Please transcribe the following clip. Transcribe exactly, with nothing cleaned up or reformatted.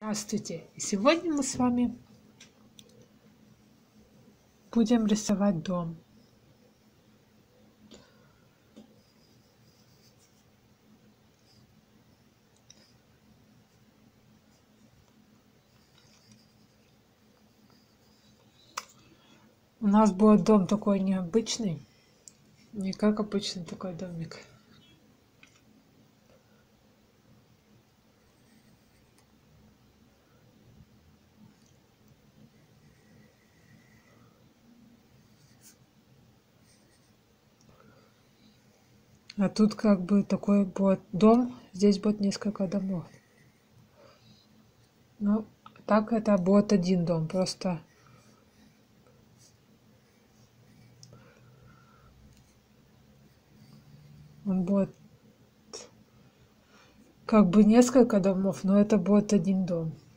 Здравствуйте! Сегодня мы с вами будем рисовать дом. У нас будет дом такой необычный, не как обычный такой домик. А тут как бы такой будет дом, здесь будет несколько домов. Ну, так это будет один дом, просто он будет как бы несколько домов, но это будет один дом.